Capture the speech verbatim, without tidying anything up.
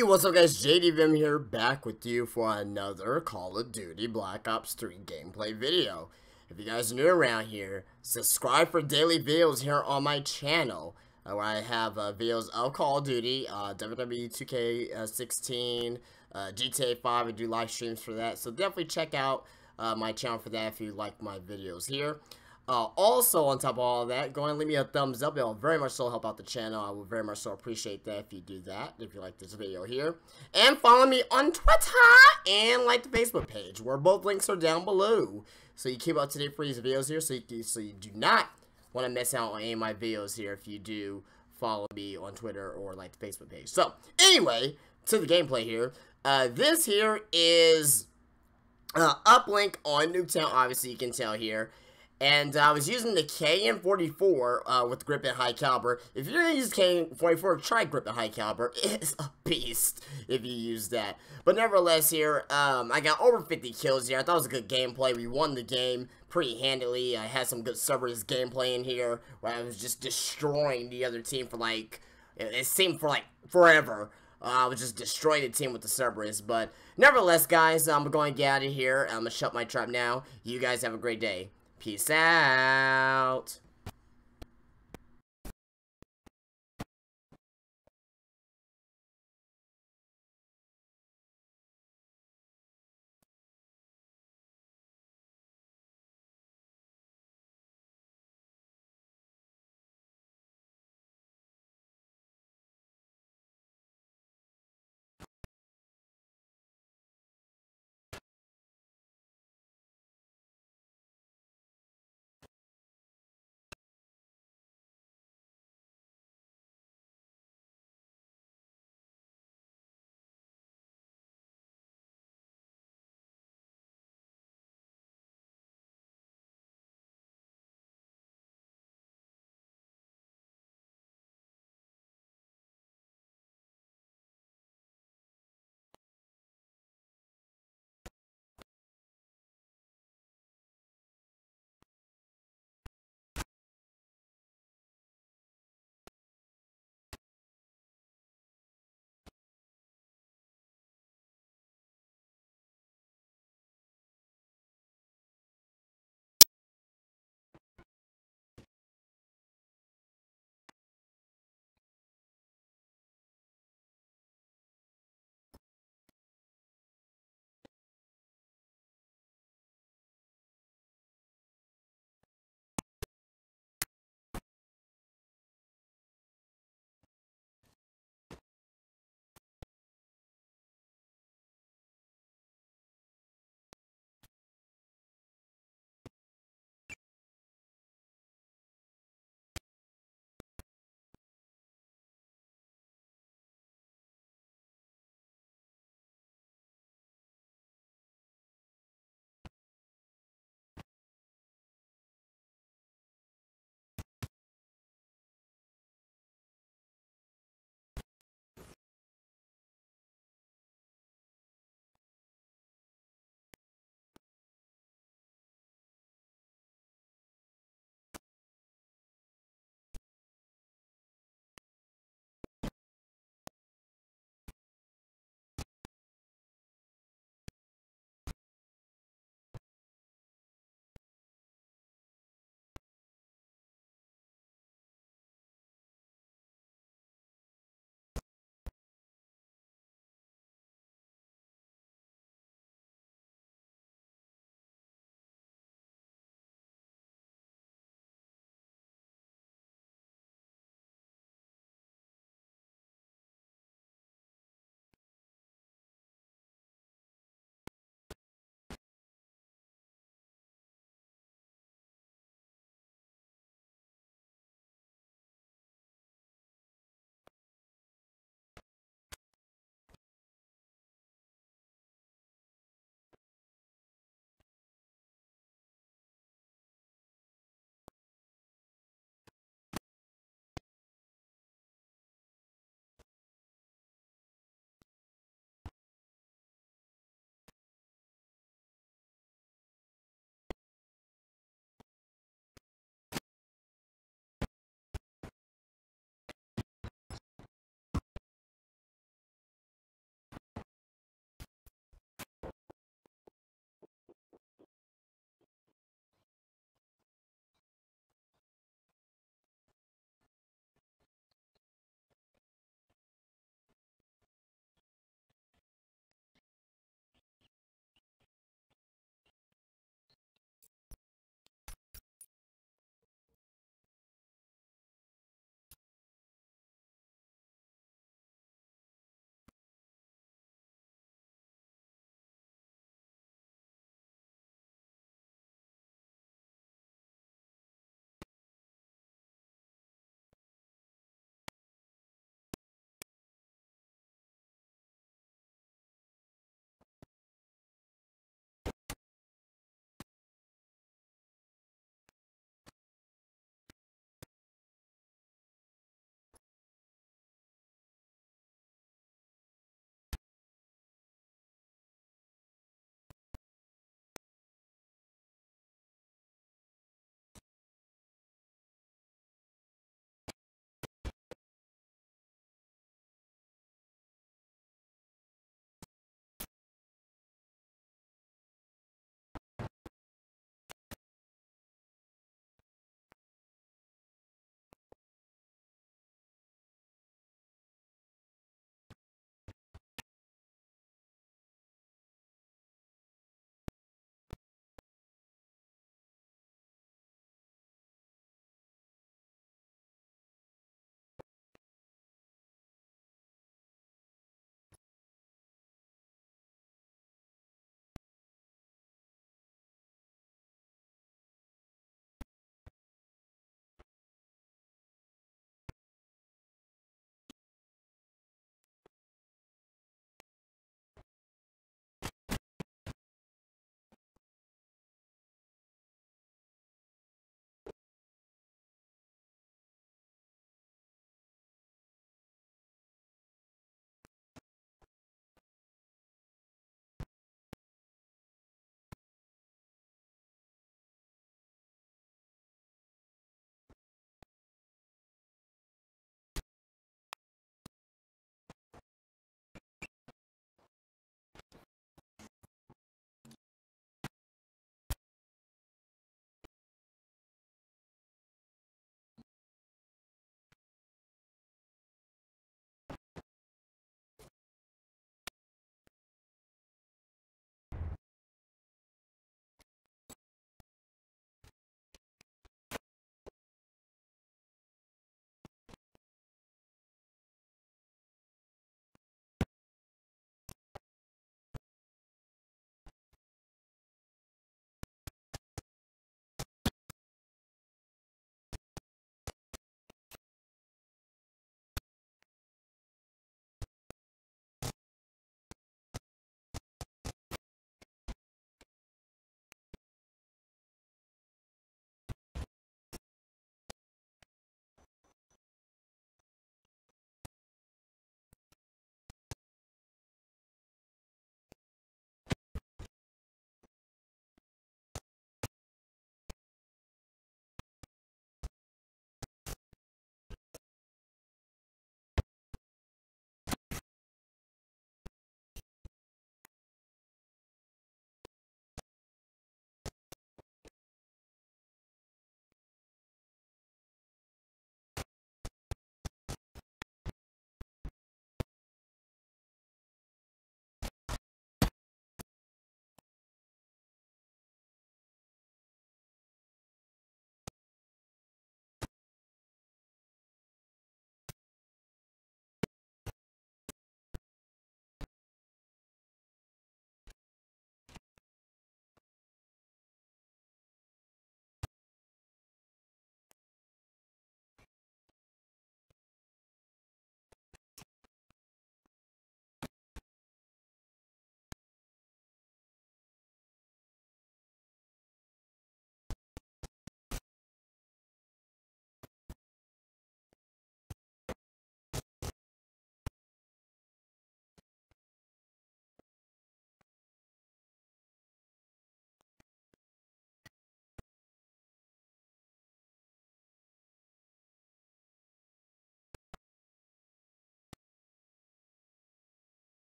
Hey, what's up guys, J D Venom here, back with you for another Call of Duty Black Ops three gameplay video. If you guys are new around here, subscribe for daily videos here on my channel, uh, where I have uh, videos of Call of Duty, uh, W W E two K sixteen, uh, uh, G T A five, I do live streams for that, so definitely check out uh, my channel for that if you like my videos here. Uh, also, on top of all of that, go ahead and leave me a thumbs up. It will very much so help out the channel. I will very much so appreciate that if you do that, if you like this video here. And follow me on Twitter and like the Facebook page, where both links are down below. So you keep up to date for these videos here, so you, so you do not want to miss out on any of my videos here if you do follow me on Twitter or like the Facebook page. So, anyway, to the gameplay here. Uh, this here is uh, Uplink on Nuketown, obviously you can tell here. And uh, I was using the K M forty-four uh, with grip and high caliber. If you're going to use K M forty-four, try grip and high caliber. It's a beast if you use that. But nevertheless here, um, I got over fifty kills here. I thought it was a good gameplay. We won the game pretty handily. I had some good Cerberus gameplay in here where I was just destroying the other team for like, it seemed for like forever. Uh, I was just destroying the team with the Cerberus. But nevertheless, guys, I'm going to get out of here. I'm going to shut my trap now. You guys have a great day. Peace out.